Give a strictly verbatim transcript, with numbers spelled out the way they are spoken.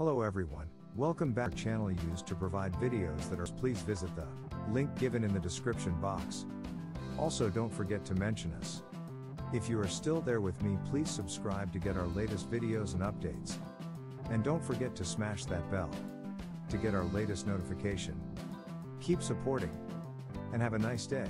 Hello everyone, welcome back. Channel used to provide videos that are. Please visit the link given in the description box. Also, don't forget to mention us. If you are still there with me, please subscribe to get our latest videos and updates. And don't forget to smash that bell to get our latest notification. Keep supporting and have a nice day.